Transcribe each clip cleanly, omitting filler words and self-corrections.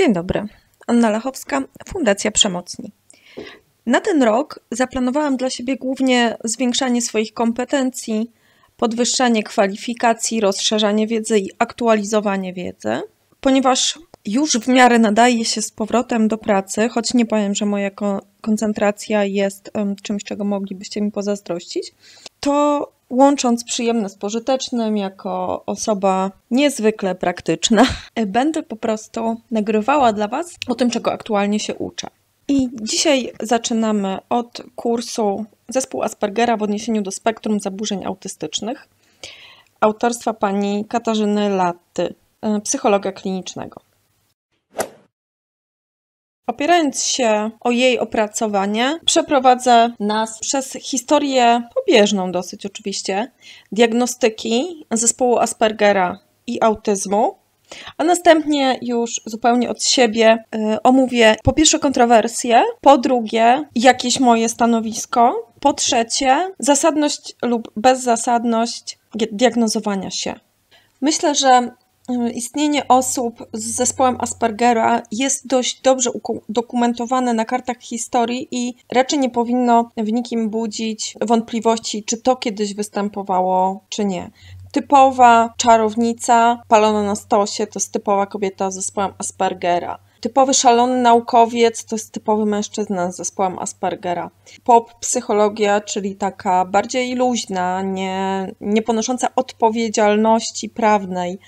Dzień dobry, Anna Lachowska, Fundacja Przemocni. Na ten rok zaplanowałam dla siebie głównie zwiększanie swoich kompetencji, podwyższanie kwalifikacji, rozszerzanie wiedzy i aktualizowanie wiedzy, ponieważ już w miarę nadaje się z powrotem do pracy, choć nie powiem, że moja koncentracja jest czymś, czego moglibyście mi pozazdrościć, to łącząc przyjemne z pożytecznym, jako osoba niezwykle praktyczna, będę po prostu nagrywała dla Was o tym, czego aktualnie się uczę. I dzisiaj zaczynamy od kursu Zespół Aspergera w odniesieniu do spektrum zaburzeń autystycznych autorstwa pani Katarzyny Laty, psychologa klinicznego. Opierając się o jej opracowanie, przeprowadzę nas przez historię pobieżną dosyć oczywiście, diagnostyki zespołu Aspergera i autyzmu, a następnie już zupełnie od siebie omówię po pierwsze kontrowersje, po drugie jakieś moje stanowisko, po trzecie zasadność lub bezzasadność diagnozowania się. Myślę, że istnienie osób z zespołem Aspergera jest dość dobrze udokumentowane na kartach historii i raczej nie powinno w nikim budzić wątpliwości, czy to kiedyś występowało, czy nie. Typowa czarownica palona na stosie to jest typowa kobieta z zespołem Aspergera. Typowy szalony naukowiec to jest typowy mężczyzna z zespołem Aspergera. Pop-psychologia, czyli taka bardziej luźna, nie ponosząca odpowiedzialności prawnej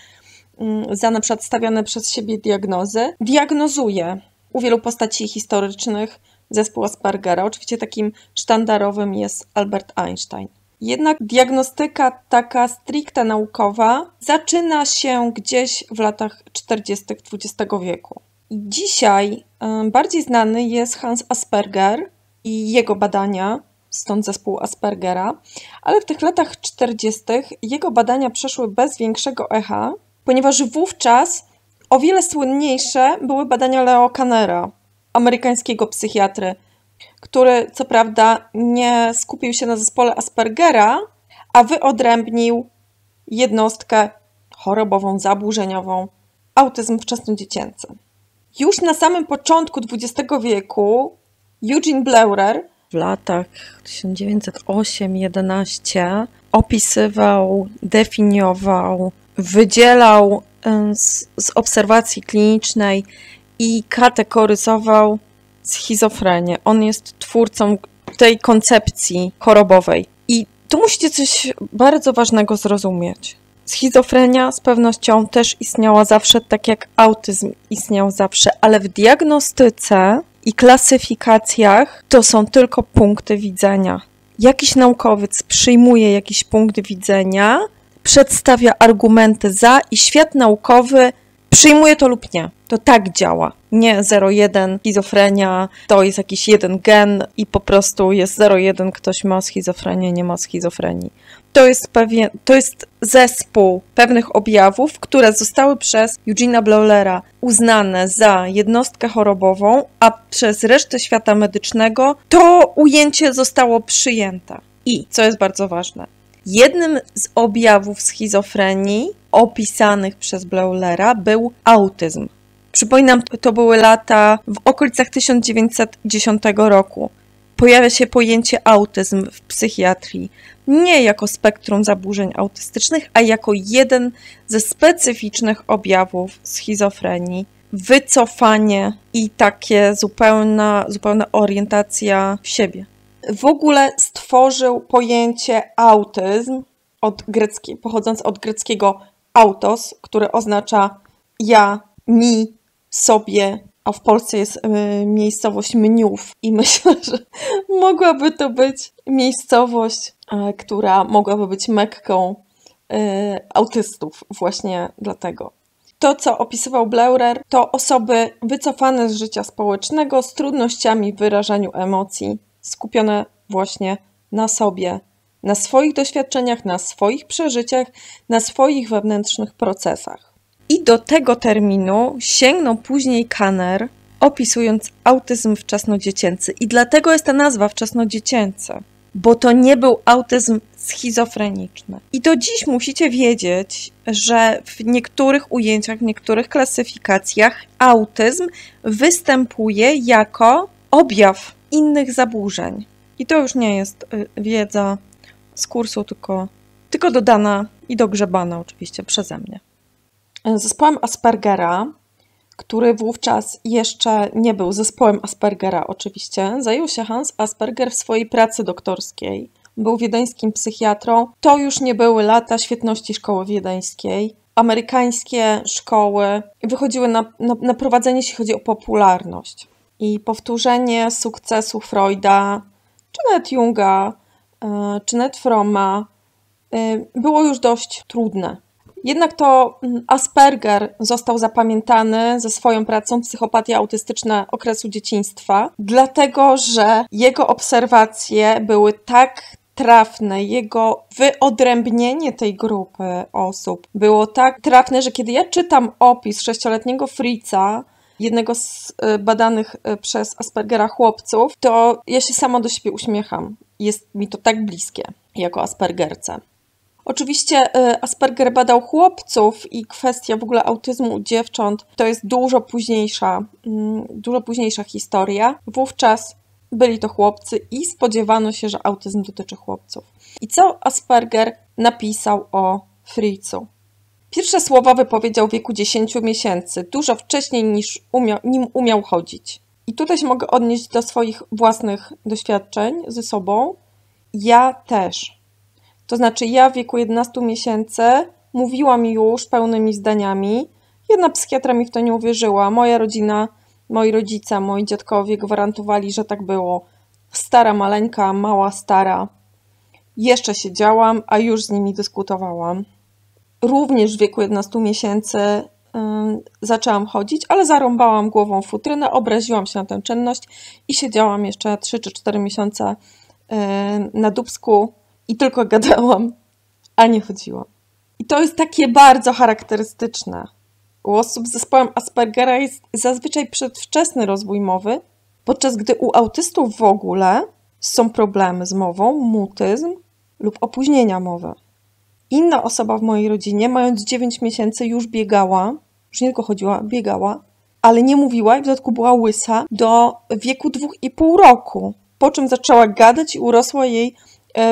za na przykład stawiane przez siebie diagnozy, diagnozuje u wielu postaci historycznych zespół Aspergera. Oczywiście takim sztandarowym jest Albert Einstein. Jednak diagnostyka taka stricte naukowa zaczyna się gdzieś w latach 40. XX wieku. Dzisiaj bardziej znany jest Hans Asperger i jego badania, stąd zespół Aspergera, ale w tych latach 40. jego badania przeszły bez większego echa, ponieważ wówczas o wiele słynniejsze były badania Leo Kannera, amerykańskiego psychiatry, który co prawda nie skupił się na zespole Aspergera, a wyodrębnił jednostkę chorobową, zaburzeniową, autyzm wczesnodziecięcy. Już na samym początku XX wieku Eugen Bleuler w latach 1908-11 opisywał, definiował, wydzielał z obserwacji klinicznej i kategoryzował schizofrenię. On jest twórcą tej koncepcji chorobowej. I tu musicie coś bardzo ważnego zrozumieć. Schizofrenia z pewnością też istniała zawsze, tak jak autyzm istniał zawsze, ale w diagnostyce i klasyfikacjach to są tylko punkty widzenia. Jakiś naukowiec przyjmuje jakiś punkt widzenia, przedstawia argumenty za i świat naukowy przyjmuje to lub nie. To tak działa. Nie 0,1 schizofrenia, to jest jakiś jeden gen i po prostu jest 0,1, ktoś ma schizofrenię, nie ma schizofrenii. To jest zespół pewnych objawów, które zostały przez Eugena Bleulera uznane za jednostkę chorobową, a przez resztę świata medycznego to ujęcie zostało przyjęte. I, co jest bardzo ważne, jednym z objawów schizofrenii opisanych przez Bleulera był autyzm. Przypominam, to były lata w okolicach 1910 roku. Pojawia się pojęcie autyzm w psychiatrii. Nie jako spektrum zaburzeń autystycznych, a jako jeden ze specyficznych objawów schizofrenii. Wycofanie i takie zupełna orientacja w siebie. W ogóle stworzył pojęcie autyzm, pochodząc od greckiego autos, który oznacza ja, mi, sobie, a w Polsce jest miejscowość Mniów i myślę, że mogłaby to być miejscowość, która mogłaby być Mekką autystów właśnie dlatego. To, co opisywał Bleuler, to osoby wycofane z życia społecznego z trudnościami w wyrażaniu emocji, skupione właśnie na sobie, na swoich doświadczeniach, na swoich przeżyciach, na swoich wewnętrznych procesach. I do tego terminu sięgnął później Kanner, opisując autyzm wczesnodziecięcy. I dlatego jest ta nazwa wczesnodziecięcy, bo to nie był autyzm schizofreniczny. I do dziś musicie wiedzieć, że w niektórych ujęciach, w niektórych klasyfikacjach autyzm występuje jako objaw innych zaburzeń. I to już nie jest wiedza z kursu, tylko dodana i dogrzebana oczywiście przeze mnie. Zespołem Aspergera, który wówczas jeszcze nie był zespołem Aspergera oczywiście, zajął się Hans Asperger w swojej pracy doktorskiej. Był wiedeńskim psychiatrą. To już nie były lata świetności szkoły wiedeńskiej. Amerykańskie szkoły wychodziły na prowadzenie, jeśli chodzi o popularność. I powtórzenie sukcesu Freuda, czy nawet Junga, czy nawet Froma było już dość trudne. Jednak to Asperger został zapamiętany ze swoją pracą Psychopatia Autystyczna Okresu Dzieciństwa, dlatego że jego obserwacje były tak trafne, jego wyodrębnienie tej grupy osób było tak trafne, że kiedy ja czytam opis sześcioletniego Fritza, jednego z badanych przez Aspergera chłopców, to ja się sama do siebie uśmiecham. Jest mi to tak bliskie jako aspergerce. Oczywiście Asperger badał chłopców i kwestia w ogóle autyzmu u dziewcząt to jest dużo późniejsza historia. Wówczas byli to chłopcy i spodziewano się, że autyzm dotyczy chłopców. I co Asperger napisał o Fritzu? Pierwsze słowa wypowiedział w wieku 10 miesięcy, dużo wcześniej niż nim umiał chodzić. I tutaj się mogę odnieść do swoich własnych doświadczeń ze sobą. Ja też. To znaczy ja w wieku 11 miesięcy mówiłam już pełnymi zdaniami. Jedna psychiatra mi w to nie uwierzyła. Moja rodzina, moi rodzice, moi dziadkowie gwarantowali, że tak było. Stara, maleńka, mała, stara. Jeszcze siedziałam, a już z nimi dyskutowałam. Również w wieku 11 miesięcy zaczęłam chodzić, ale zarąbałam głową w futrynę, obraziłam się na tę czynność i siedziałam jeszcze 3 czy 4 miesiące na dupsku i tylko gadałam, a nie chodziłam. I to jest takie bardzo charakterystyczne. U osób z zespołem Aspergera jest zazwyczaj przedwczesny rozwój mowy, podczas gdy u autystów w ogóle są problemy z mową, mutyzm lub opóźnienia mowy. Inna osoba w mojej rodzinie, mając 9 miesięcy, już biegała, już nie tylko chodziła, biegała, ale nie mówiła i w dodatku była łysa do wieku 2,5 roku, po czym zaczęła gadać i urosła jej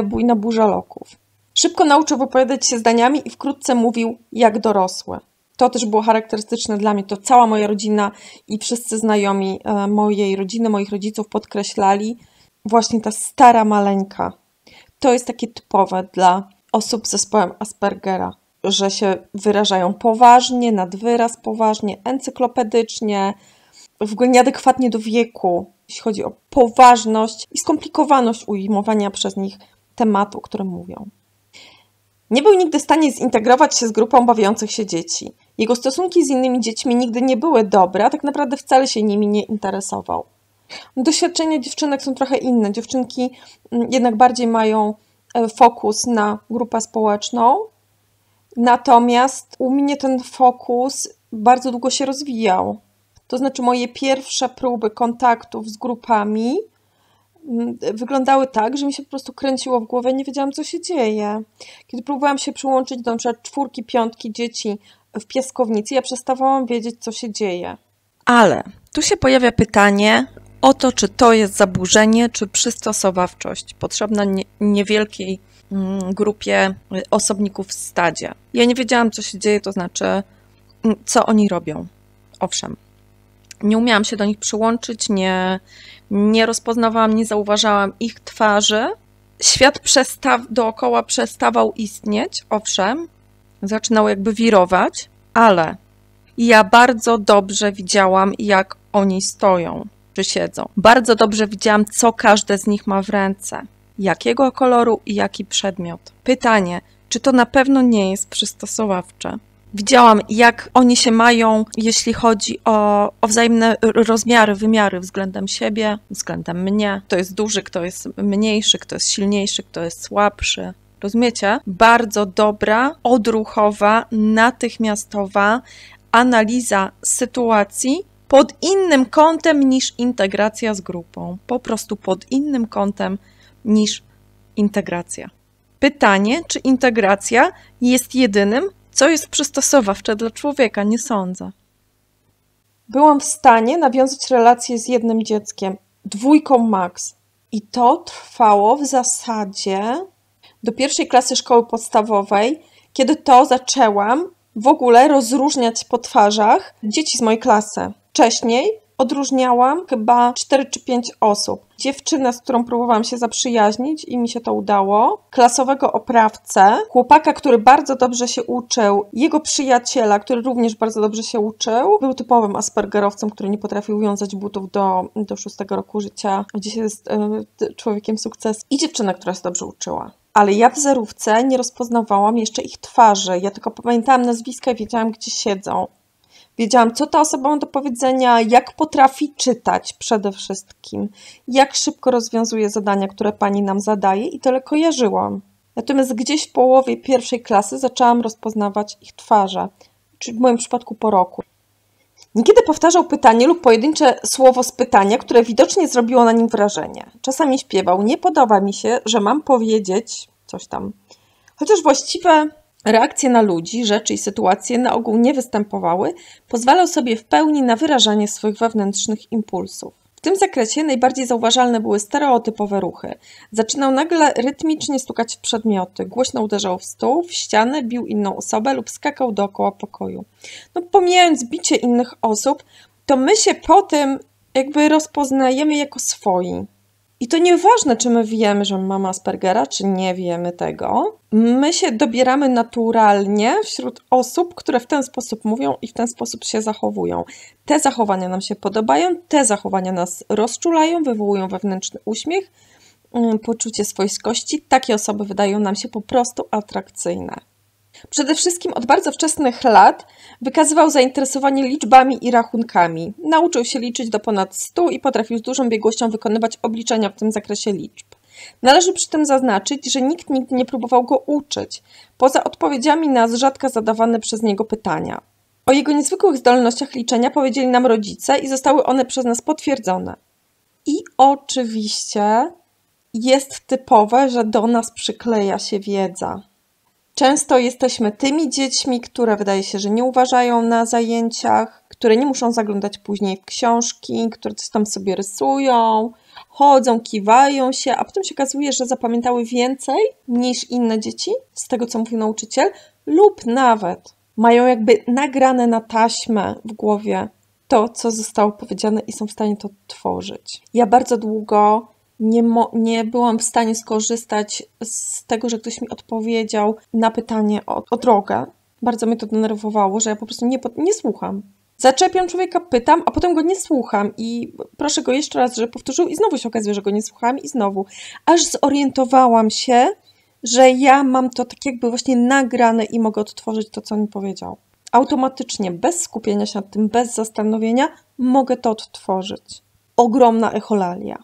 bujna burza loków. Szybko nauczył wypowiadać się zdaniami i wkrótce mówił jak dorosły. To też było charakterystyczne dla mnie, to cała moja rodzina i wszyscy znajomi mojej rodziny, moich rodziców podkreślali właśnie ta stara maleńka. To jest takie typowe dla osób z zespołem Aspergera, że się wyrażają poważnie, nadwyraz poważnie, encyklopedycznie, w ogóle nieadekwatnie do wieku, jeśli chodzi o poważność i skomplikowaność ujmowania przez nich tematu, o którym mówią. Nie był nigdy w stanie zintegrować się z grupą bawiących się dzieci. Jego stosunki z innymi dziećmi nigdy nie były dobre, a tak naprawdę wcale się nimi nie interesował. Doświadczenia dziewczynek są trochę inne. Dziewczynki jednak bardziej mają fokus na grupę społeczną, natomiast u mnie ten fokus bardzo długo się rozwijał. To znaczy moje pierwsze próby kontaktów z grupami wyglądały tak, że mi się po prostu kręciło w głowie, nie wiedziałam, co się dzieje. Kiedy próbowałam się przyłączyć do np. 4-5 dzieci w piaskownicy, ja przestawałam wiedzieć, co się dzieje. Ale tu się pojawia pytanie o to, czy to jest zaburzenie, czy przystosowawczość potrzebna niewielkiej grupie osobników w stadzie. Ja nie wiedziałam, co się dzieje, to znaczy, co oni robią. Owszem, nie umiałam się do nich przyłączyć, nie rozpoznawałam, nie zauważałam ich twarzy. Świat dookoła przestawał istnieć, owszem, zaczynał jakby wirować, ale ja bardzo dobrze widziałam, jak oni stoją. Siedzą. Bardzo dobrze widziałam, co każde z nich ma w ręce, jakiego koloru i jaki przedmiot. Pytanie, czy to na pewno nie jest przystosowawcze? Widziałam, jak oni się mają, jeśli chodzi o wzajemne rozmiary, wymiary względem siebie, względem mnie. Kto jest duży, kto jest mniejszy, kto jest silniejszy, kto jest słabszy. Rozumiecie? Bardzo dobra, odruchowa, natychmiastowa analiza sytuacji pod innym kątem niż integracja z grupą. Po prostu pod innym kątem niż integracja. Pytanie, czy integracja jest jedynym, co jest przystosowawcze dla człowieka, nie sądzę. Byłam w stanie nawiązać relację z jednym dzieckiem, dwójką max. I to trwało w zasadzie do pierwszej klasy szkoły podstawowej, kiedy to zaczęłam w ogóle rozróżniać po twarzach dzieci z mojej klasy. Wcześniej odróżniałam chyba 4 czy 5 osób. Dziewczynę, z którą próbowałam się zaprzyjaźnić i mi się to udało, klasowego oprawcę, chłopaka, który bardzo dobrze się uczył, jego przyjaciela, który również bardzo dobrze się uczył, był typowym aspergerowcem, który nie potrafił wiązać butów do 6 roku życia, dzisiaj jest człowiekiem sukcesu, i dziewczyna, która się dobrze uczyła. Ale ja w zerówce nie rozpoznawałam jeszcze ich twarzy, ja tylko pamiętałam nazwiska i wiedziałam, gdzie siedzą. Wiedziałam, co ta osoba ma do powiedzenia, jak potrafi czytać przede wszystkim, jak szybko rozwiązuje zadania, które pani nam zadaje, i tyle kojarzyłam. Natomiast gdzieś w połowie pierwszej klasy zaczęłam rozpoznawać ich twarze, czyli w moim przypadku po roku. Niekiedy powtarzał pytanie lub pojedyncze słowo z pytania, które widocznie zrobiło na nim wrażenie. Czasami śpiewał, nie podoba mi się, że mam powiedzieć coś tam. Chociaż właściwe reakcje na ludzi, rzeczy i sytuacje na ogół nie występowały, pozwalał sobie w pełni na wyrażanie swych wewnętrznych impulsów. W tym zakresie najbardziej zauważalne były stereotypowe ruchy. Zaczynał nagle rytmicznie stukać w przedmioty, głośno uderzał w stół, w ścianę, bił inną osobę lub skakał dookoła pokoju. No, pomijając bicie innych osób, to my się po tym jakby rozpoznajemy jako swoi. I to nieważne, czy my wiemy, że mamy Aspergera, czy nie wiemy tego. My się dobieramy naturalnie wśród osób, które w ten sposób mówią i w ten sposób się zachowują. Te zachowania nam się podobają, te zachowania nas rozczulają, wywołują wewnętrzny uśmiech, poczucie swojskości. Takie osoby wydają nam się po prostu atrakcyjne. Przede wszystkim od bardzo wczesnych lat wykazywał zainteresowanie liczbami i rachunkami. Nauczył się liczyć do ponad 100 i potrafił z dużą biegłością wykonywać obliczenia w tym zakresie liczb. Należy przy tym zaznaczyć, że nikt nigdy nie próbował go uczyć, poza odpowiedziami na z rzadka zadawane przez niego pytania. O jego niezwykłych zdolnościach liczenia powiedzieli nam rodzice i zostały one przez nas potwierdzone. I oczywiście jest typowe, że do nas przykleja się wiedza. Często jesteśmy tymi dziećmi, które wydaje się, że nie uważają na zajęciach, które nie muszą zaglądać później w książki, które coś tam sobie rysują, chodzą, kiwają się, a potem się okazuje, że zapamiętały więcej niż inne dzieci, z tego co mówi nauczyciel, lub nawet mają jakby nagrane na taśmę w głowie to, co zostało powiedziane i są w stanie to tworzyć. Ja bardzo długo nie byłam w stanie skorzystać z tego, że ktoś mi odpowiedział na pytanie o drogę. Bardzo mnie to denerwowało, że ja po prostu nie słucham. Zaczepiam człowieka, pytam, a potem go nie słucham i proszę go jeszcze raz, żeby powtórzył, i znowu się okazuje, że go nie słucham i znowu. Aż zorientowałam się, że ja mam to tak jakby właśnie nagrane i mogę odtworzyć to, co on mi powiedział. Automatycznie, bez skupienia się nad tym, bez zastanowienia, mogę to odtworzyć. Ogromna echolalia.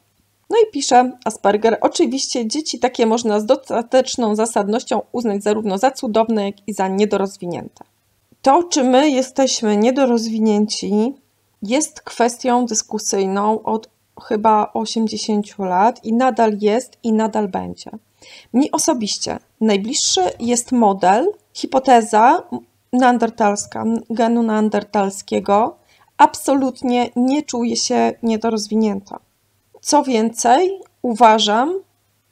No i pisze Asperger, oczywiście dzieci takie można z dostateczną zasadnością uznać zarówno za cudowne, jak i za niedorozwinięte. To, czy my jesteśmy niedorozwinięci, jest kwestią dyskusyjną od chyba 80 lat i nadal jest i nadal będzie. Mi osobiście najbliższy jest model, hipoteza neandertalska, genu neandertalskiego. Absolutnie nie czuję się niedorozwinięta. Co więcej, uważam,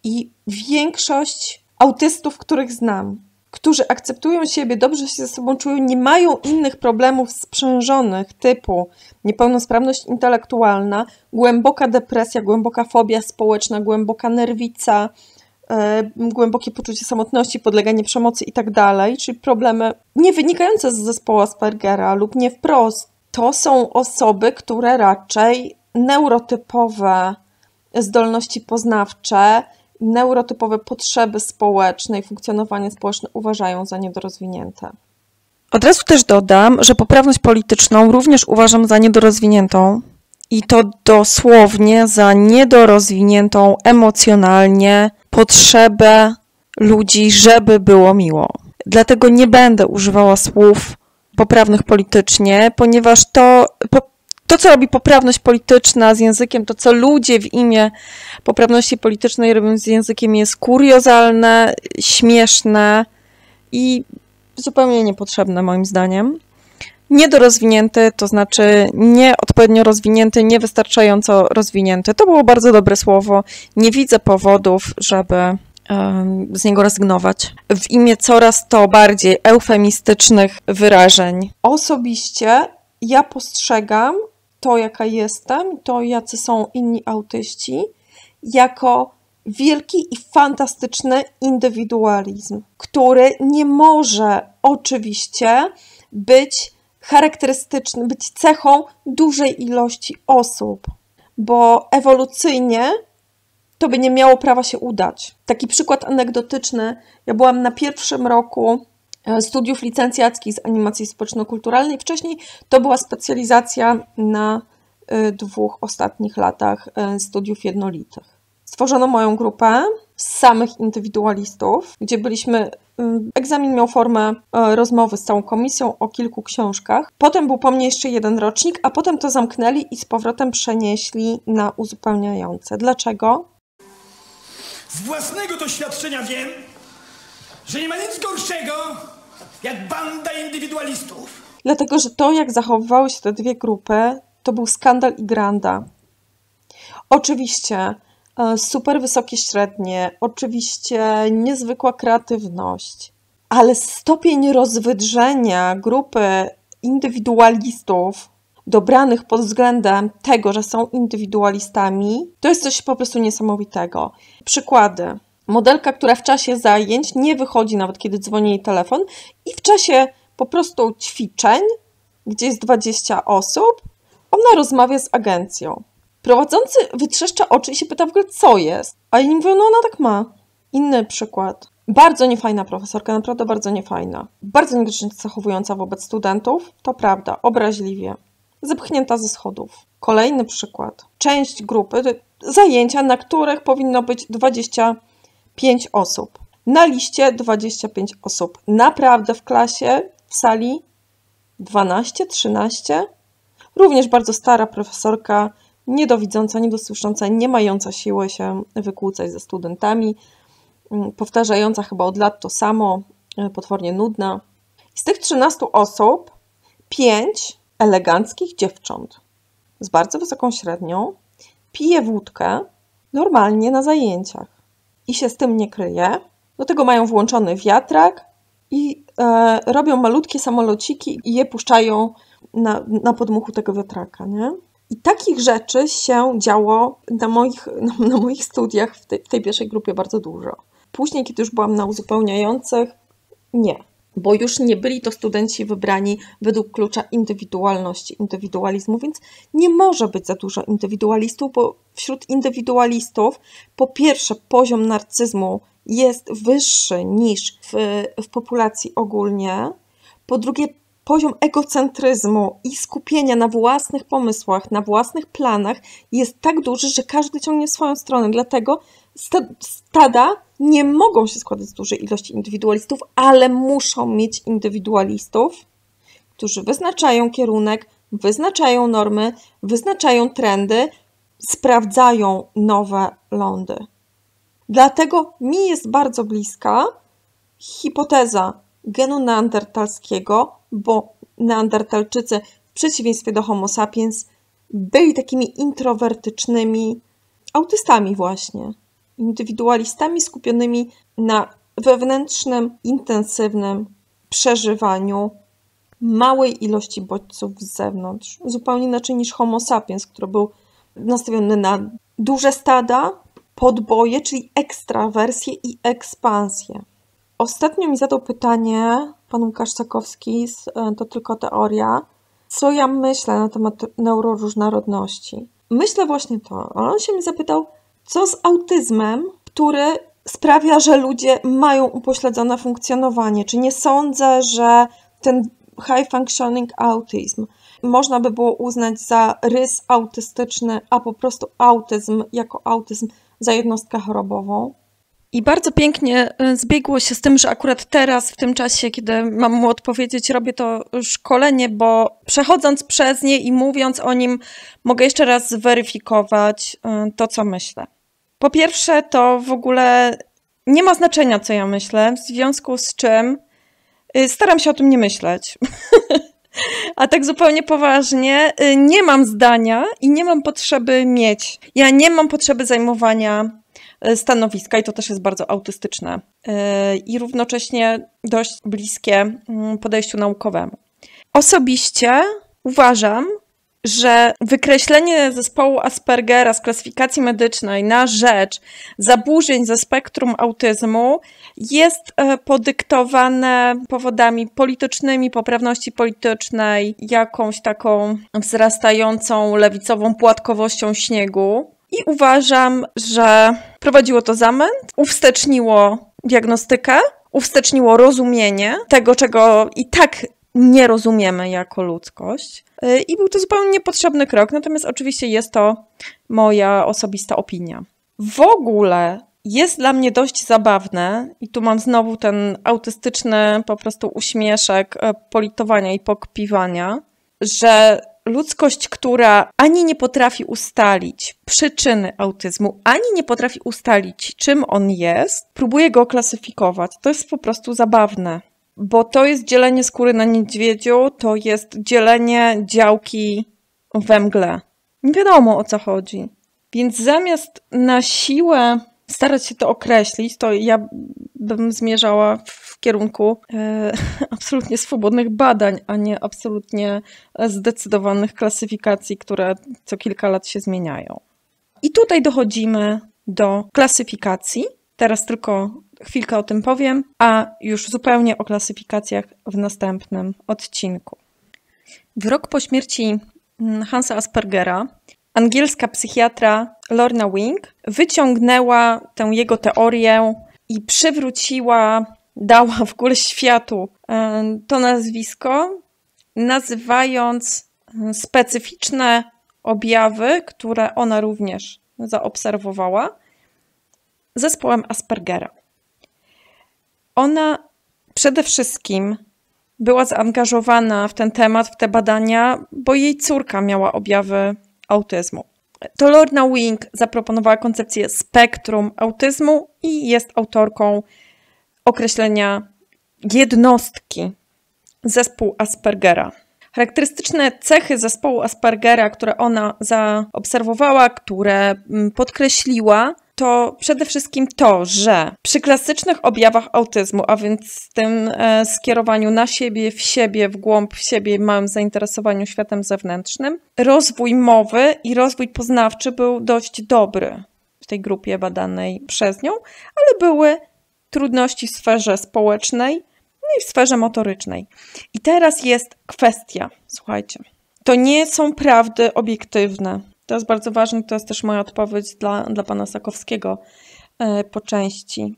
i większość autystów, których znam, którzy akceptują siebie, dobrze się ze sobą czują, nie mają innych problemów sprzężonych typu niepełnosprawność intelektualna, głęboka depresja, głęboka fobia społeczna, głęboka nerwica, głębokie poczucie samotności, podleganie przemocy itd., czyli problemy nie wynikające z zespołu Aspergera lub nie wprost. To są osoby, które raczej neurotypowe zdolności poznawcze, neurotypowe potrzeby społeczne i funkcjonowanie społeczne uważają za niedorozwinięte. Od razu też dodam, że poprawność polityczną również uważam za niedorozwiniętą i to dosłownie za niedorozwiniętą emocjonalnie potrzebę ludzi, żeby było miło. Dlatego nie będę używała słów poprawnych politycznie, ponieważ to to, co robi poprawność polityczna z językiem, to, co ludzie w imię poprawności politycznej robią z językiem, jest kuriozalne, śmieszne i zupełnie niepotrzebne moim zdaniem. Niedorozwinięty, to znaczy nieodpowiednio rozwinięty, niewystarczająco rozwinięty. To było bardzo dobre słowo. Nie widzę powodów, żeby z niego rezygnować. W imię coraz to bardziej eufemistycznych wyrażeń. Osobiście ja postrzegam to, jaka jestem, to, jacy są inni autyści, jako wielki i fantastyczny indywidualizm, który nie może oczywiście być charakterystyczny, być cechą dużej ilości osób, bo ewolucyjnie to by nie miało prawa się udać. Taki przykład anegdotyczny. Ja byłam na pierwszym roku studiów licencjackich z animacji społeczno-kulturalnej. Wcześniej to była specjalizacja na 2 ostatnich latach studiów jednolitych. Stworzono moją grupę z samych indywidualistów, gdzie byliśmy. Egzamin miał formę rozmowy z całą komisją o kilku książkach. Potem był po mnie jeszcze jeden rocznik, a potem to zamknęli i z powrotem przenieśli na uzupełniające. Dlaczego? Z własnego doświadczenia wiem, że nie ma nic gorszego jak banda indywidualistów. Dlatego, że to, jak zachowywały się te dwie grupy, to był skandal i granda. Oczywiście super wysokie średnie, oczywiście niezwykła kreatywność, ale stopień rozwydrzenia grupy indywidualistów dobranych pod względem tego, że są indywidualistami, to jest coś po prostu niesamowitego. Przykłady. Modelka, która w czasie zajęć nie wychodzi nawet, kiedy dzwoni jej telefon, i w czasie po prostu ćwiczeń, gdzie jest 20 osób, ona rozmawia z agencją. Prowadzący wytrzeszcza oczy i się pyta w ogóle, co jest. A inni mówią, no ona tak ma. Inny przykład. Bardzo niefajna profesorka, naprawdę bardzo niefajna. Bardzo niegrzecznie zachowująca wobec studentów, to prawda, obraźliwie. Zepchnięta ze schodów. Kolejny przykład. Część grupy, zajęcia, na których powinno być 25 osób. Na liście 25 osób. Naprawdę w klasie, w sali 12, 13. Również bardzo stara profesorka, niedowidząca, niedosłysząca, nie mająca siły się wykłócać ze studentami, powtarzająca chyba od lat to samo, potwornie nudna. Z tych 13 osób 5 eleganckich dziewcząt z bardzo wysoką średnią pije wódkę normalnie na zajęciach i się z tym nie kryje. Do tego mają włączony wiatrak i robią malutkie samolociki i je puszczają na podmuchu tego wiatraka, nie? I takich rzeczy się działo na moich studiach w tej pierwszej grupie bardzo dużo. Później, kiedy już byłam na uzupełniających, nie. Bo już nie byli to studenci wybrani według klucza indywidualności, indywidualizmu, więc nie może być za dużo indywidualistów, bo wśród indywidualistów po pierwsze poziom narcyzmu jest wyższy niż w populacji ogólnie, po drugie poziom egocentryzmu i skupienia na własnych pomysłach, na własnych planach jest tak duży, że każdy ciągnie w swoją stronę. Dlatego stada nie mogą się składać z dużej ilości indywidualistów, ale muszą mieć indywidualistów, którzy wyznaczają kierunek, wyznaczają normy, wyznaczają trendy, sprawdzają nowe lądy. Dlatego mi jest bardzo bliska hipoteza genu neandertalskiego, bo neandertalczycy w przeciwieństwie do homo sapiens byli takimi introwertycznymi autystami właśnie, indywidualistami skupionymi na wewnętrznym, intensywnym przeżywaniu małej ilości bodźców z zewnątrz. Zupełnie inaczej niż homo sapiens, który był nastawiony na duże stada, podboje, czyli ekstrawersję i ekspansję. Ostatnio mi zadał pytanie pan Łukasz Czakowski, to tylko teoria, co ja myślę na temat neuroróżnorodności. Myślę właśnie to. On się mnie zapytał, co z autyzmem, który sprawia, że ludzie mają upośledzone funkcjonowanie. Czy nie sądzę, że ten high functioning autyzm można by było uznać za rys autystyczny, a po prostu autyzm jako autyzm za jednostkę chorobową? I bardzo pięknie zbiegło się z tym, że akurat teraz, w tym czasie, kiedy mam mu odpowiedzieć, robię to szkolenie, bo przechodząc przez nie i mówiąc o nim, mogę jeszcze raz zweryfikować to, co myślę. Po pierwsze, to w ogóle nie ma znaczenia, co ja myślę, w związku z czym staram się o tym nie myśleć. A tak zupełnie poważnie, nie mam zdania i nie mam potrzeby mieć. Ja nie mam potrzeby zajmowania stanowiska i to też jest bardzo autystyczne i równocześnie dość bliskie podejściu naukowemu. Osobiście uważam, że wykreślenie zespołu Aspergera z klasyfikacji medycznej na rzecz zaburzeń ze spektrum autyzmu jest podyktowane powodami politycznymi, poprawności politycznej, jakąś taką wzrastającą lewicową płatkowością śniegu. I uważam, że prowadziło to zamęt, uwsteczniło diagnostykę, uwsteczniło rozumienie tego, czego i tak nie rozumiemy jako ludzkość. I był to zupełnie niepotrzebny krok, natomiast oczywiście jest to moja osobista opinia. W ogóle jest dla mnie dość zabawne i tu mam znowu ten autystyczny po prostu uśmieszek politowania i pokpiwania, że ludzkość, która ani nie potrafi ustalić przyczyny autyzmu, ani nie potrafi ustalić, czym on jest, próbuje go klasyfikować. To jest po prostu zabawne. Bo to jest dzielenie skóry na niedźwiedziu, to jest dzielenie działki we mgle. Nie wiadomo, o co chodzi. Więc zamiast na siłę starać się to określić, to ja bym zmierzała w kierunku absolutnie swobodnych badań, a nie absolutnie zdecydowanych klasyfikacji, które co kilka lat się zmieniają. I tutaj dochodzimy do klasyfikacji. Teraz tylko chwilkę o tym powiem, a już zupełnie o klasyfikacjach w następnym odcinku. W rok po śmierci Hansa Aspergera angielska psychiatra Lorna Wing wyciągnęła tę jego teorię i przywróciła, dała w ogóle światu to nazwisko, nazywając specyficzne objawy, które ona również zaobserwowała, zespołem Aspergera. Ona przede wszystkim była zaangażowana w ten temat, w te badania, bo jej córka miała objawy autyzmu. To Lorna Wing zaproponowała koncepcję spektrum autyzmu i jest autorką określenia jednostki zespół Aspergera. Charakterystyczne cechy zespołu Aspergera, które ona zaobserwowała, które podkreśliła, to przede wszystkim to, że przy klasycznych objawach autyzmu, a więc tym skierowaniu na siebie, w siebie, w głąb siebie, małym zainteresowaniu światem zewnętrznym, rozwój mowy i rozwój poznawczy był dość dobry w tej grupie badanej przez nią, ale były trudności w sferze społecznej, no i w sferze motorycznej. I teraz jest kwestia, słuchajcie, to nie są prawdy obiektywne. To jest bardzo ważne, to jest też moja odpowiedź dla pana Sakowskiego po części.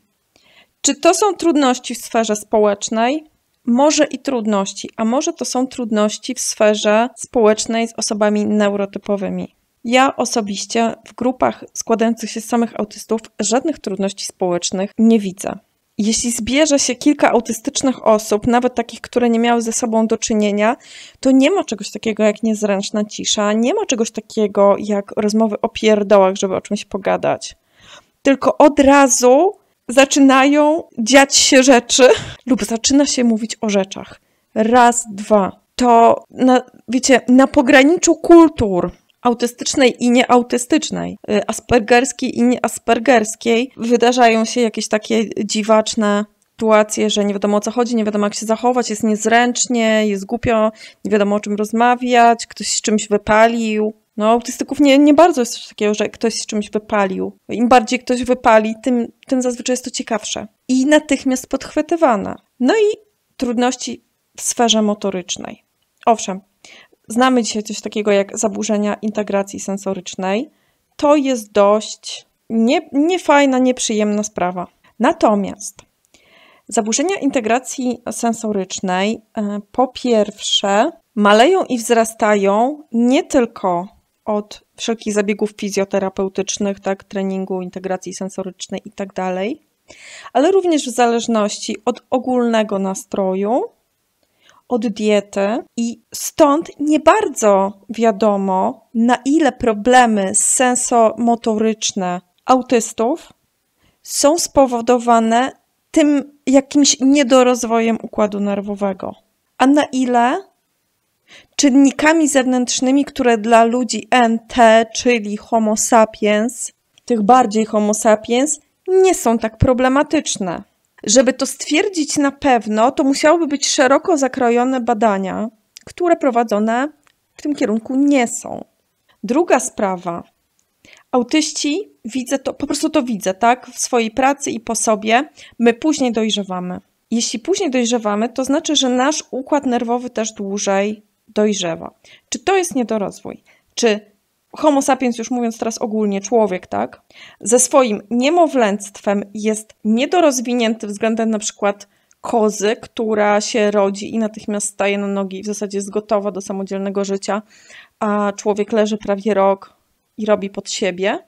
Czy to są trudności w sferze społecznej? Może i trudności, a może to są trudności w sferze społecznej z osobami neurotypowymi. Ja osobiście w grupach składających się z samych autystów żadnych trudności społecznych nie widzę. Jeśli zbierze się kilka autystycznych osób, nawet takich, które nie miały ze sobą do czynienia, to nie ma czegoś takiego jak niezręczna cisza, nie ma czegoś takiego jak rozmowy o pierdołach, żeby o czymś pogadać. Tylko od razu zaczynają dziać się rzeczy lub zaczyna się mówić o rzeczach. Raz, dwa. To, wiecie, na pograniczu kultur autystycznej i nieautystycznej, aspergerskiej i nieaspergerskiej, wydarzają się jakieś takie dziwaczne sytuacje, że nie wiadomo o co chodzi, nie wiadomo jak się zachować, jest niezręcznie, jest głupio, nie wiadomo o czym rozmawiać, ktoś z czymś wypalił. No, autystyków nie bardzo jest coś takiego, że ktoś z czymś wypalił. Im bardziej ktoś wypali, tym zazwyczaj jest to ciekawsze. I natychmiast podchwytywana. No i trudności w sferze motorycznej. Owszem, znamy dzisiaj coś takiego jak zaburzenia integracji sensorycznej. To jest dość niefajna, nieprzyjemna sprawa. Natomiast zaburzenia integracji sensorycznej po pierwsze maleją i wzrastają nie tylko od wszelkich zabiegów fizjoterapeutycznych, tak, treningu integracji sensorycznej i tak dalej, ale również w zależności od ogólnego nastroju, od diety i stąd nie bardzo wiadomo, na ile problemy sensomotoryczne autystów są spowodowane tym jakimś niedorozwojem układu nerwowego, a na ile czynnikami zewnętrznymi, które dla ludzi NT, czyli homo sapiens, tych bardziej homo sapiens, nie są tak problematyczne. Żeby to stwierdzić na pewno, to musiałyby być szeroko zakrojone badania, które prowadzone w tym kierunku nie są. Druga sprawa. Autyści, po prostu to widzę, tak? W swojej pracy i po sobie, my później dojrzewamy. Jeśli później dojrzewamy, to znaczy, że nasz układ nerwowy też dłużej dojrzewa. Czy to jest niedorozwój? Czy homo sapiens, już mówiąc teraz ogólnie, człowiek, tak, ze swoim niemowlęctwem jest niedorozwinięty względem na przykład kozy, która się rodzi i natychmiast staje na nogi i w zasadzie jest gotowa do samodzielnego życia, a człowiek leży prawie rok i robi pod siebie?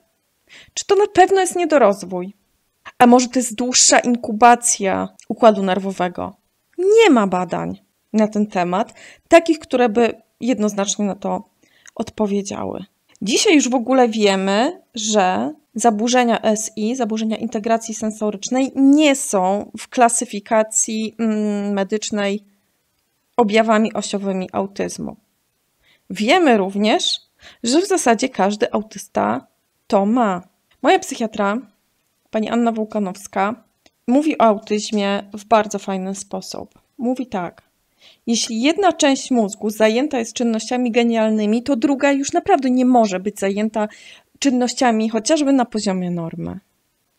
Czy to na pewno jest niedorozwój? A może to jest dłuższa inkubacja układu nerwowego? Nie ma badań na ten temat, takich, które by jednoznacznie na to odpowiedziały. Dzisiaj już w ogóle wiemy, że zaburzenia SI, zaburzenia integracji sensorycznej nie są w klasyfikacji medycznej objawami osiowymi autyzmu. Wiemy również, że w zasadzie każdy autysta to ma. Moja psychiatra, pani Anna Wołkanowska, mówi o autyzmie w bardzo fajny sposób. Mówi tak. Jeśli jedna część mózgu zajęta jest czynnościami genialnymi, to druga już naprawdę nie może być zajęta czynnościami chociażby na poziomie normy.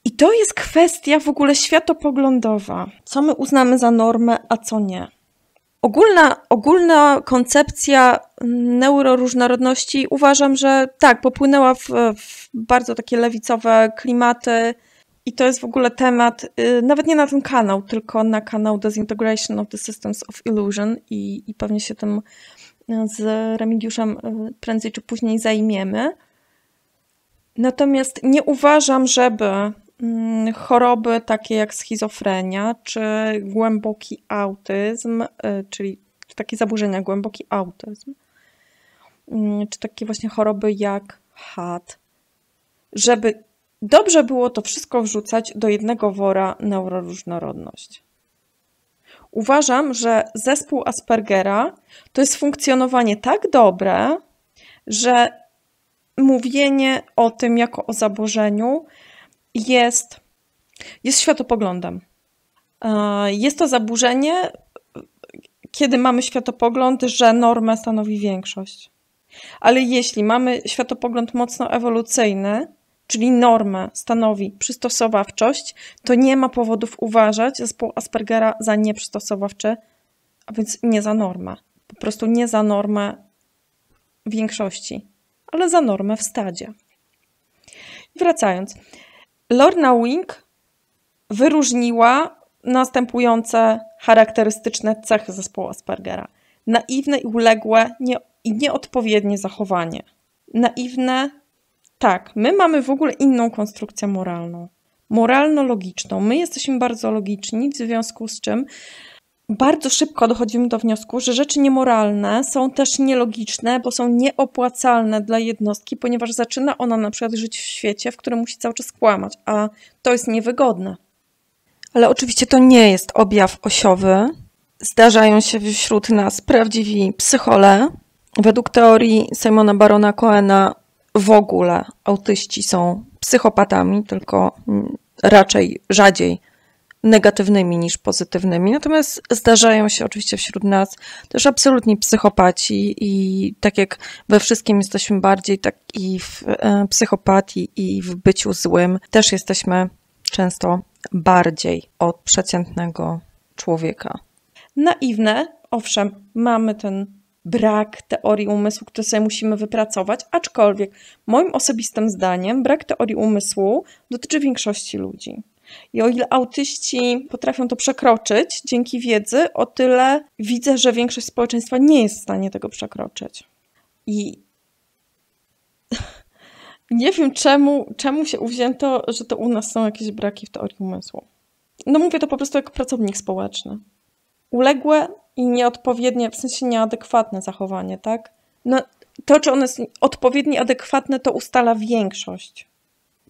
I to jest kwestia w ogóle światopoglądowa. Co my uznamy za normę, a co nie. Ogólna koncepcja neuroróżnorodności uważam, że tak, popłynęła w bardzo takie lewicowe klimaty. I to jest w ogóle temat, nawet nie na ten kanał, tylko na kanał Desintegration of the Systems of Illusion i pewnie się tym z Remigiuszem prędzej czy później zajmiemy. Natomiast nie uważam, żeby choroby takie jak schizofrenia czy głęboki autyzm, czyli takie zaburzenia, głęboki autyzm, czy takie właśnie choroby jak HAD, żeby dobrze było to wszystko wrzucać do jednego wora neuroróżnorodność. Uważam, że zespół Aspergera to jest funkcjonowanie tak dobre, że mówienie o tym jako o zaburzeniu jest światopoglądem. Jest to zaburzenie, kiedy mamy światopogląd, że normę stanowi większość. Ale jeśli mamy światopogląd mocno ewolucyjny, czyli normę stanowi przystosowawczość, to nie ma powodów uważać zespół Aspergera za nieprzystosowawczy, a więc nie za normę. Po prostu nie za normę większości, ale za normę w stadzie. I wracając. Lorna Wing wyróżniła następujące charakterystyczne cechy zespołu Aspergera. Naiwne i uległe i nieodpowiednie zachowanie. Naiwne. Tak, my mamy w ogóle inną konstrukcję moralną. Moralno-logiczną. My jesteśmy bardzo logiczni, w związku z czym bardzo szybko dochodzimy do wniosku, że rzeczy niemoralne są też nielogiczne, bo są nieopłacalne dla jednostki, ponieważ zaczyna ona na przykład żyć w świecie, w którym musi cały czas kłamać, a to jest niewygodne. Ale oczywiście to nie jest objaw osiowy. Zdarzają się wśród nas prawdziwi psychole. Według teorii Simona Barona-Cohena w ogóle autyści są psychopatami, tylko raczej rzadziej negatywnymi niż pozytywnymi. Natomiast zdarzają się oczywiście wśród nas też absolutni psychopaci i tak jak we wszystkim jesteśmy bardziej, tak i w psychopatii i w byciu złym też jesteśmy często bardziej od przeciętnego człowieka. Naiwne, owszem, mamy ten brak teorii umysłu, który sobie musimy wypracować, aczkolwiek moim osobistym zdaniem brak teorii umysłu dotyczy większości ludzi. I o ile autyści potrafią to przekroczyć dzięki wiedzy, o tyle widzę, że większość społeczeństwa nie jest w stanie tego przekroczyć. I Nie wiem, czemu się uwzięto, że to u nas są jakieś braki w teorii umysłu. No mówię to po prostu jako pracownik społeczny. Uległe i nieodpowiednie, w sensie nieadekwatne zachowanie, tak? No, to, czy ono jest odpowiednie, adekwatne, to ustala większość.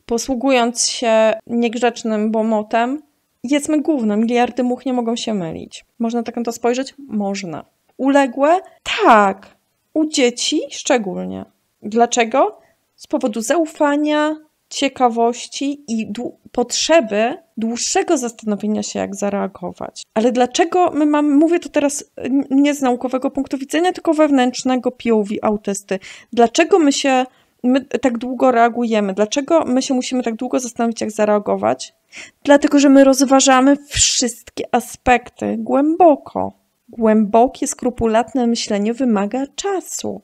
Posługując się niegrzecznym bomotem, jedzmy gówno, miliardy much nie mogą się mylić. Można tak na to spojrzeć? Można. Uległe? Tak. U dzieci szczególnie. Dlaczego? Z powodu zaufania, ciekawości i potrzeby dłuższego zastanowienia się, jak zareagować. Ale dlaczego my mamy, mówię to teraz nie z naukowego punktu widzenia, tylko wewnętrznego POV autysty. Dlaczego my tak długo reagujemy? Dlaczego my się musimy tak długo zastanowić, jak zareagować? Dlatego, że my rozważamy wszystkie aspekty głęboko. Głębokie, skrupulatne myślenie wymaga czasu.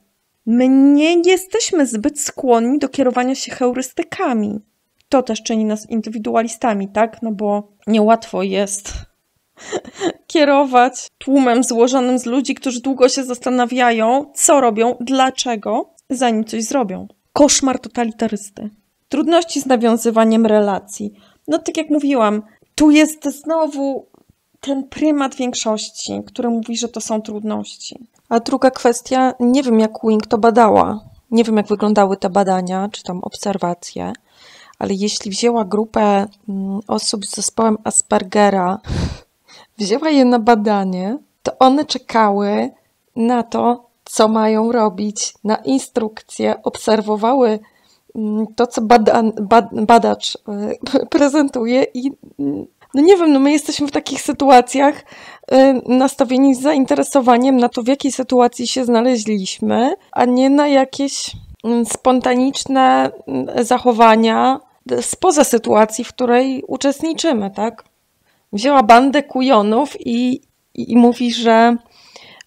My nie jesteśmy zbyt skłonni do kierowania się heurystykami. To też czyni nas indywidualistami, tak? No bo niełatwo jest kierować tłumem złożonym z ludzi, którzy długo się zastanawiają, co robią, dlaczego, zanim coś zrobią. Koszmar totalitarysty. Trudności z nawiązywaniem relacji. No tak jak mówiłam, tu jest znowu ten prymat większości, który mówi, że to są trudności. A druga kwestia, nie wiem jak Wing to badała, nie wiem jak wyglądały te badania, czy tam obserwacje, ale jeśli wzięła grupę osób z zespołem Aspergera, wzięła je na badanie, to one czekały na to, co mają robić, na instrukcje, obserwowały to, co badacz prezentuje i no nie wiem, no my jesteśmy w takich sytuacjach nastawieni z zainteresowaniem na to, w jakiej sytuacji się znaleźliśmy, a nie na jakieś spontaniczne zachowania spoza sytuacji, w której uczestniczymy, tak? Wzięła bandę kujonów i mówi, że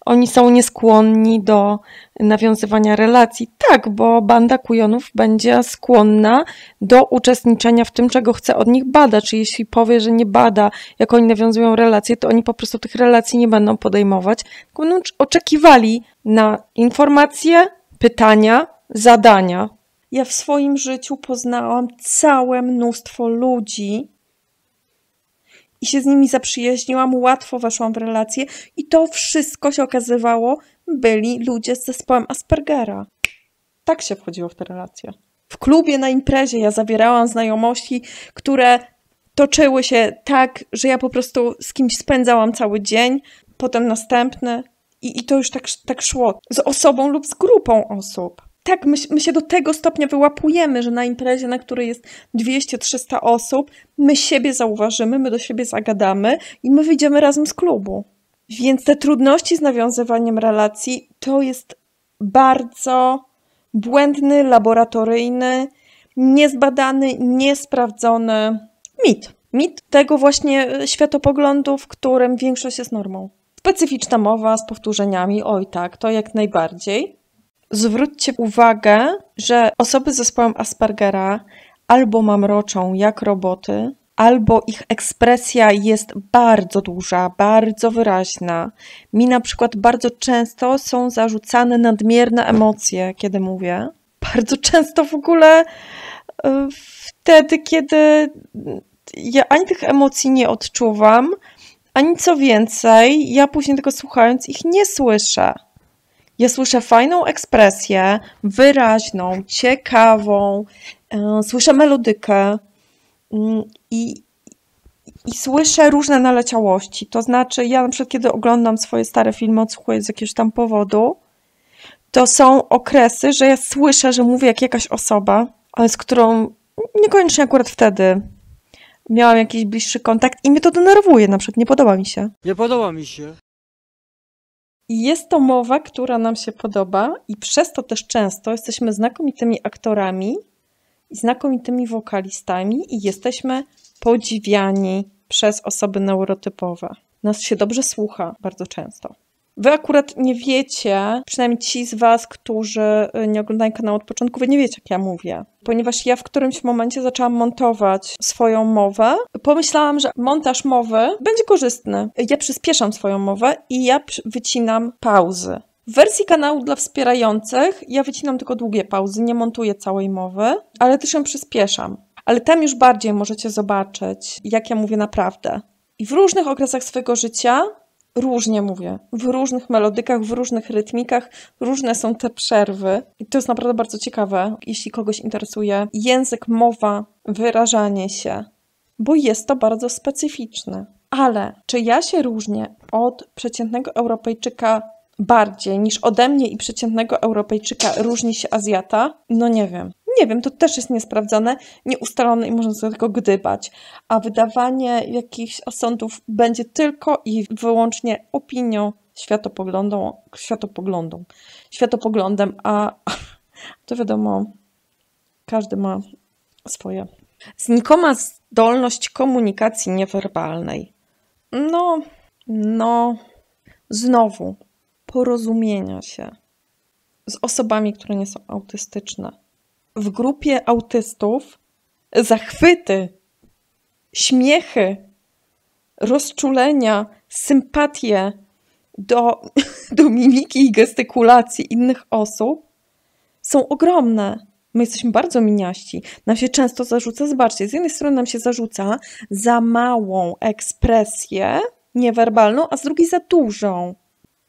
oni są nieskłonni do nawiązywania relacji. Tak, bo banda kujonów będzie skłonna do uczestniczenia w tym, czego chce od nich badacz. Jeśli powie, że nie bada, jak oni nawiązują relacje, to oni po prostu tych relacji nie będą podejmować. Będą oczekiwali na informacje, pytania, zadania. Ja w swoim życiu poznałam całe mnóstwo ludzi, i się z nimi zaprzyjaźniłam, łatwo weszłam w relacje i to wszystko się okazywało, byli ludzie z zespołem Aspergera. Tak się wchodziło w te relacje. W klubie na imprezie ja zawierałam znajomości, które toczyły się tak, że ja po prostu z kimś spędzałam cały dzień, potem następny i to już tak szło. Z osobą lub z grupą osób. Tak, my się do tego stopnia wyłapujemy, że na imprezie, na której jest 200-300 osób, my siebie zauważymy, my do siebie zagadamy i my wyjdziemy razem z klubu. Więc te trudności z nawiązywaniem relacji to jest bardzo błędny, laboratoryjny, niezbadany, niesprawdzony mit. Mit tego właśnie światopoglądu, w którym większość jest normą. Specyficzna mowa z powtórzeniami, oj tak, to jak najbardziej. Zwróćcie uwagę, że osoby z zespołem Aspergera albo mamroczą jak roboty, albo ich ekspresja jest bardzo duża, bardzo wyraźna. Mi na przykład bardzo często są zarzucane nadmierne emocje, kiedy mówię. Bardzo często w ogóle wtedy, kiedy ja ani tych emocji nie odczuwam, ani co więcej, ja później tego słuchając ich nie słyszę. Ja słyszę fajną ekspresję, wyraźną, ciekawą, słyszę melodykę i słyszę różne naleciałości. To znaczy, ja na przykład, kiedy oglądam swoje stare filmy, odsłuchuję z jakiegoś tam powodu, to są okresy, że ja słyszę, że mówię jak jakaś osoba, ale z którą niekoniecznie akurat wtedy miałam jakiś bliższy kontakt i mnie to denerwuje, na przykład nie podoba mi się. Nie podoba mi się. Jest to mowa, która nam się podoba i przez to też często jesteśmy znakomitymi aktorami i znakomitymi wokalistami i jesteśmy podziwiani przez osoby neurotypowe. Nas się dobrze słucha bardzo często. Wy akurat nie wiecie, przynajmniej ci z was, którzy nie oglądają kanału od początku, wy nie wiecie jak ja mówię. Ponieważ ja w którymś momencie zaczęłam montować swoją mowę, pomyślałam, że montaż mowy będzie korzystny. Ja przyspieszam swoją mowę i ja wycinam pauzy. W wersji kanału dla wspierających ja wycinam tylko długie pauzy, nie montuję całej mowy, ale też ją przyspieszam. Ale tam już bardziej możecie zobaczyć, jak ja mówię naprawdę. I w różnych okresach swojego życia różnie mówię. W różnych melodykach, w różnych rytmikach. Różne są te przerwy. I to jest naprawdę bardzo ciekawe, jeśli kogoś interesuje język, mowa, wyrażanie się. Bo jest to bardzo specyficzne. Ale czy ja się różnię od przeciętnego Europejczyka bardziej niż ode mnie i przeciętnego Europejczyka różni się Azjata? No nie wiem. Nie wiem, to też jest niesprawdzone, nieustalone i można sobie tylko gdybać. A wydawanie jakichś osądów będzie tylko i wyłącznie opinią, światopoglądem, a to wiadomo, każdy ma swoje. Znikoma zdolność komunikacji niewerbalnej. No, znowu porozumienia się z osobami, które nie są autystyczne. W grupie autystów zachwyty, śmiechy, rozczulenia, sympatie do mimiki i gestykulacji innych osób są ogromne. My jesteśmy bardzo miniaści. Nam się często zarzuca, zobaczcie, z jednej strony nam się zarzuca za małą ekspresję niewerbalną, a z drugiej za dużą.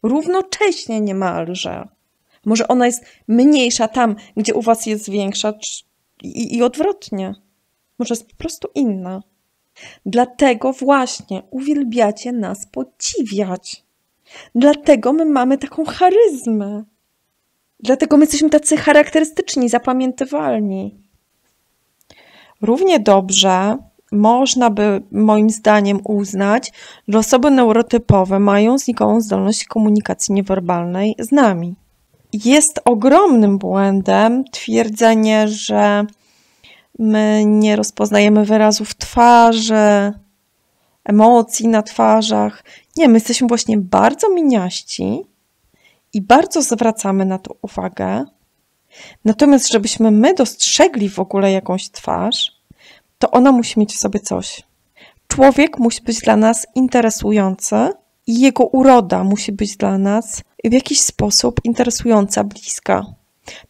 Równocześnie niemalże. Może ona jest mniejsza tam, gdzie u was jest większa i odwrotnie. Może jest po prostu inna. Dlatego właśnie uwielbiacie nas podziwiać. Dlatego my mamy taką charyzmę. Dlatego my jesteśmy tacy charakterystyczni, zapamiętywalni. Równie dobrze można by, moim zdaniem, uznać, że osoby neurotypowe mają znikomą zdolność komunikacji niewerbalnej z nami. Jest ogromnym błędem twierdzenie, że my nie rozpoznajemy wyrazów twarzy, emocji na twarzach. Nie, my jesteśmy właśnie bardzo miniaści i bardzo zwracamy na to uwagę. Natomiast żebyśmy my dostrzegli w ogóle jakąś twarz, to ona musi mieć w sobie coś. Człowiek musi być dla nas interesujący i jego uroda musi być dla nas w jakiś sposób interesująca, bliska.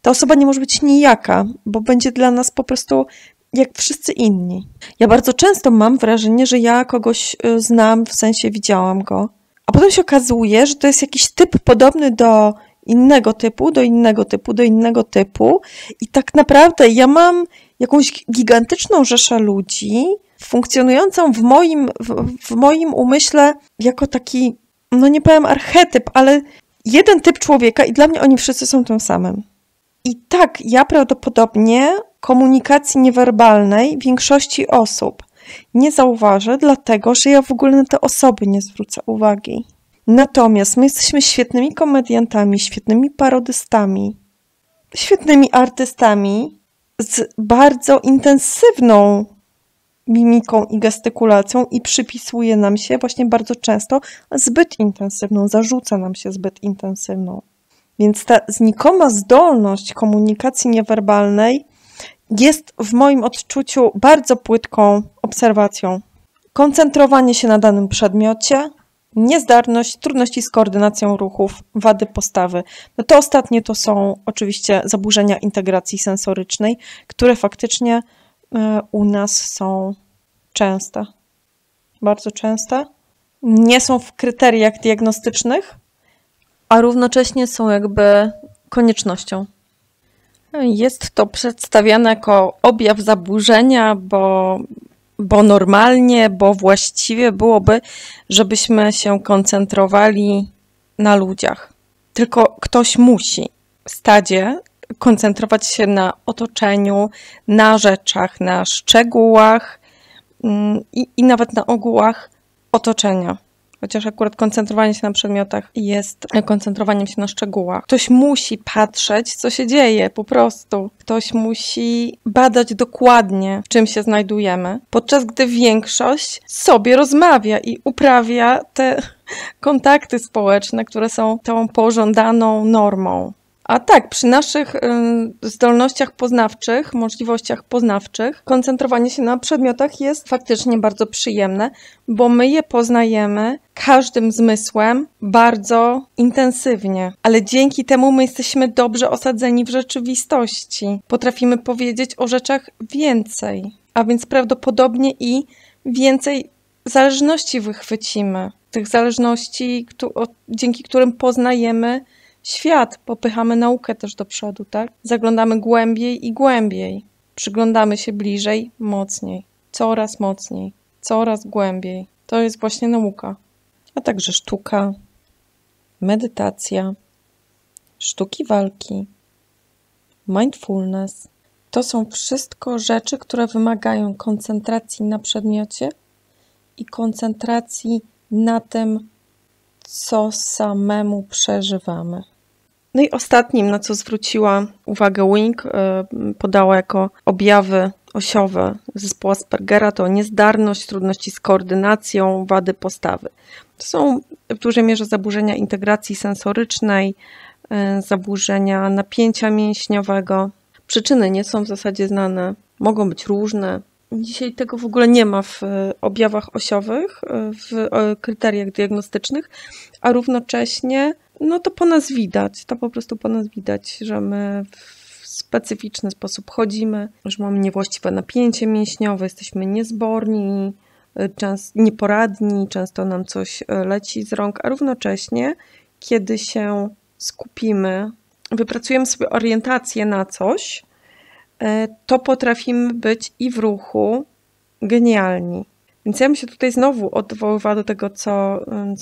Ta osoba nie może być nijaka, bo będzie dla nas po prostu jak wszyscy inni. Ja bardzo często mam wrażenie, że ja kogoś znam, w sensie widziałam go, a potem się okazuje, że to jest jakiś typ podobny do innego typu, i tak naprawdę ja mam jakąś gigantyczną rzeszę ludzi funkcjonującą w moim umyśle jako taki, no nie powiem archetyp, ale jeden typ człowieka i dla mnie oni wszyscy są tym samym. I tak, ja prawdopodobnie komunikacji niewerbalnej większości osób nie zauważę, dlatego że ja w ogóle na te osoby nie zwrócę uwagi. Natomiast my jesteśmy świetnymi komediantami, świetnymi parodystami, świetnymi artystami z bardzo intensywną mimiką i gestykulacją i przypisuje nam się właśnie bardzo często zbyt intensywną, zarzuca nam się zbyt intensywną. Więc ta znikoma zdolność komunikacji niewerbalnej jest w moim odczuciu bardzo płytką obserwacją. Koncentrowanie się na danym przedmiocie, niezdarność, trudności z koordynacją ruchów, wady postawy. No to ostatnie to są oczywiście zaburzenia integracji sensorycznej, które faktycznie u nas są częste, bardzo częste. Nie są w kryteriach diagnostycznych, a równocześnie są jakby koniecznością. Jest to przedstawiane jako objaw zaburzenia, bo normalnie, bo właściwie byłoby, żebyśmy się koncentrowali na ludziach. Tylko ktoś musi w stadzie koncentrować się na otoczeniu, na rzeczach, na szczegółach i nawet na ogółach otoczenia. Chociaż akurat koncentrowanie się na przedmiotach jest koncentrowaniem się na szczegółach. Ktoś musi patrzeć, co się dzieje po prostu. Ktoś musi badać dokładnie, w czym się znajdujemy, podczas gdy większość sobie rozmawia i uprawia te kontakty społeczne, które są tą pożądaną normą. A tak, przy naszych zdolnościach poznawczych, możliwościach poznawczych, koncentrowanie się na przedmiotach jest faktycznie bardzo przyjemne, bo my je poznajemy każdym zmysłem bardzo intensywnie. Ale dzięki temu my jesteśmy dobrze osadzeni w rzeczywistości. Potrafimy powiedzieć o rzeczach więcej, a więc prawdopodobnie i więcej zależności wychwycimy. Tych zależności, dzięki którym poznajemy świat, popychamy naukę też do przodu, tak? Zaglądamy głębiej i głębiej. Przyglądamy się bliżej, mocniej, coraz głębiej. To jest właśnie nauka. A także sztuka, medytacja, sztuki walki, mindfulness. To są wszystko rzeczy, które wymagają koncentracji na przedmiocie i koncentracji na tym, co samemu przeżywamy. No i ostatnim, na co zwróciła uwagę Wing, podała jako objawy osiowe zespołu Aspergera, to niezdarność, trudności z koordynacją, wady postawy. To są w dużej mierze zaburzenia integracji sensorycznej, zaburzenia napięcia mięśniowego. Przyczyny nie są w zasadzie znane, mogą być różne. Dzisiaj tego w ogóle nie ma w objawach osiowych, w kryteriach diagnostycznych, a równocześnie no to po nas widać, to po prostu po nas widać, że my w specyficzny sposób chodzimy, że mamy niewłaściwe napięcie mięśniowe, jesteśmy niezborni, nieporadni, często nam coś leci z rąk, a równocześnie kiedy się skupimy, wypracujemy sobie orientację na coś, to potrafimy być i w ruchu genialni. Więc ja bym się tutaj znowu odwoływała do tego, co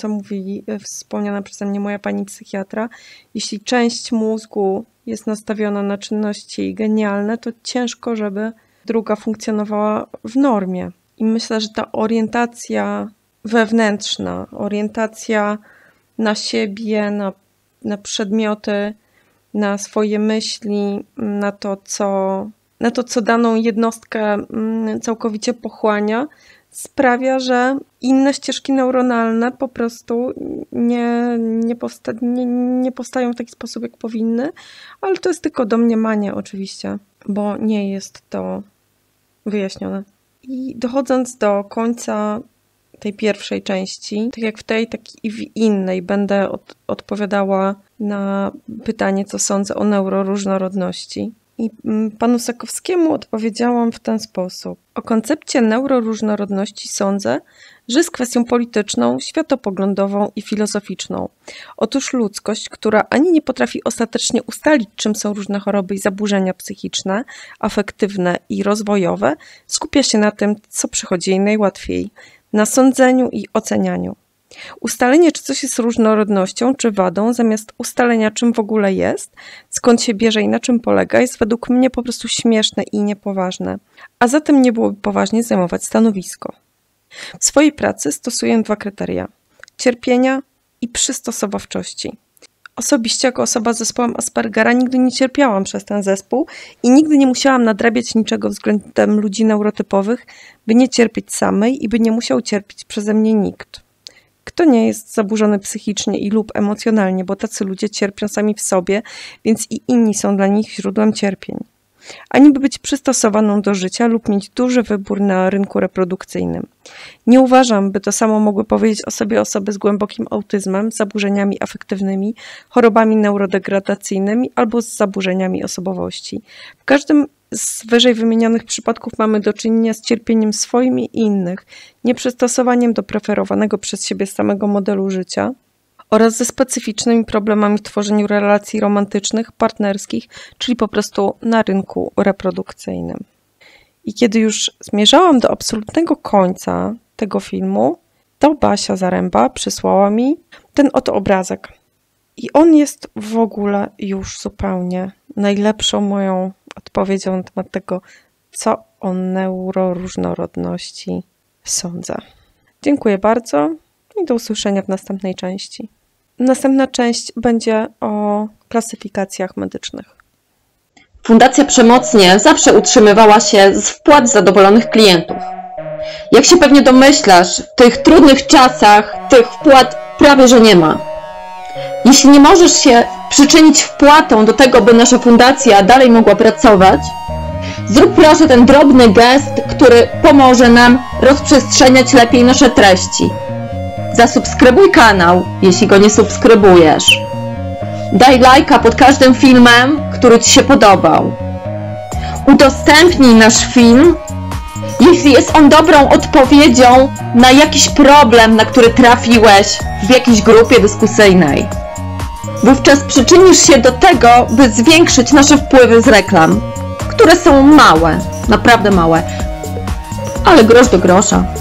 mówi wspomniana przeze mnie moja pani psychiatra. Jeśli część mózgu jest nastawiona na czynności genialne, to ciężko, żeby druga funkcjonowała w normie. I myślę, że ta orientacja wewnętrzna, orientacja na siebie, na przedmioty, na swoje myśli, na to, co daną jednostkę całkowicie pochłania, sprawia, że inne ścieżki neuronalne po prostu nie powstają w taki sposób, jak powinny, ale to jest tylko domniemanie oczywiście, bo nie jest to wyjaśnione. I dochodząc do końca tej pierwszej części, tak jak w tej, tak i w innej, będę odpowiadała na pytanie, co sądzę o neuroróżnorodności. I panu Sakowskiemu odpowiedziałam w ten sposób. O koncepcie neuroróżnorodności sądzę, że jest kwestią polityczną, światopoglądową i filozoficzną. Otóż ludzkość, która ani nie potrafi ostatecznie ustalić, czym są różne choroby i zaburzenia psychiczne, afektywne i rozwojowe, skupia się na tym, co przychodzi jej najłatwiej, na sądzeniu i ocenianiu. Ustalenie, czy coś jest różnorodnością, czy wadą, zamiast ustalenia, czym w ogóle jest, skąd się bierze i na czym polega, jest według mnie po prostu śmieszne i niepoważne, a zatem nie byłoby poważnie zajmować stanowisko. W swojej pracy stosuję dwa kryteria – cierpienia i przystosowawczości. Osobiście jako osoba z zespołem Aspergera nigdy nie cierpiałam przez ten zespół i nigdy nie musiałam nadrabiać niczego względem ludzi neurotypowych, by nie cierpieć samej i by nie musiał cierpieć przeze mnie nikt. Kto nie jest zaburzony psychicznie i lub emocjonalnie, bo tacy ludzie cierpią sami w sobie, więc i inni są dla nich źródłem cierpień. Ani by być przystosowaną do życia lub mieć duży wybór na rynku reprodukcyjnym. Nie uważam, by to samo mogły powiedzieć o sobie osoby z głębokim autyzmem, zaburzeniami afektywnymi, chorobami neurodegradacyjnymi albo z zaburzeniami osobowości. W każdym z wyżej wymienionych przypadków mamy do czynienia z cierpieniem swoim i innych, nieprzystosowaniem do preferowanego przez siebie samego modelu życia oraz ze specyficznymi problemami w tworzeniu relacji romantycznych, partnerskich, czyli po prostu na rynku reprodukcyjnym. I kiedy już zmierzałam do absolutnego końca tego filmu, to Basia Zaręba przysłała mi ten oto obrazek. I on jest w ogóle już zupełnie najlepszą moją odpowiedzią na temat tego, co o neuroróżnorodności sądzę. Dziękuję bardzo i do usłyszenia w następnej części. Następna część będzie o klasyfikacjach medycznych. Fundacja Przemocni zawsze utrzymywała się z wpłat zadowolonych klientów. Jak się pewnie domyślasz, w tych trudnych czasach tych wpłat prawie że nie ma. Jeśli nie możesz się przyczynić wpłatą do tego, by nasza fundacja dalej mogła pracować, zrób proszę ten drobny gest, który pomoże nam rozprzestrzeniać lepiej nasze treści. Zasubskrybuj kanał, jeśli go nie subskrybujesz. Daj lajka pod każdym filmem, który Ci się podobał. Udostępnij nasz film, jeśli jest on dobrą odpowiedzią na jakiś problem, na który trafiłeś w jakiejś grupie dyskusyjnej. Wówczas przyczynisz się do tego, by zwiększyć nasze wpływy z reklam, które są małe, naprawdę małe, ale grosz do grosza.